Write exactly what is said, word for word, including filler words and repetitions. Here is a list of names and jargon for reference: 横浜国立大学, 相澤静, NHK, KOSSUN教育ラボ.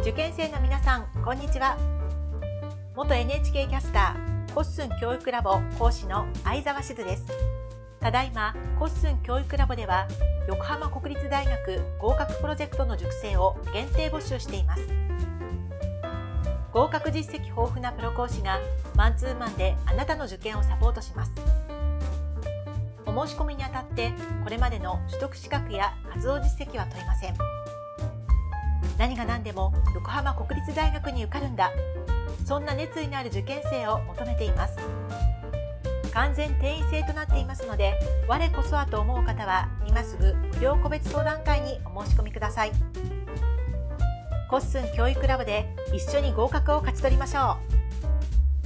受験生の皆さん、こんにちは。元 エヌエイチケー キャスターコッスン教育ラボ講師の相澤静です。ただいまコッスン教育ラボでは横浜国立大学合格プロジェクトの塾生を限定募集しています。合格実績豊富なプロ講師がマンツーマンであなたの受験をサポートします。お申し込みにあたってこれまでの取得資格や活動実績は問いません。何が何でも横浜国立大学に受かるんだ、そんな熱意のある受験生を求めています。完全定員制となっていますので、我こそはと思う方は今すぐ無料個別相談会にお申し込みください。コッスン教育ラボで一緒に合格を勝ち取りましょう。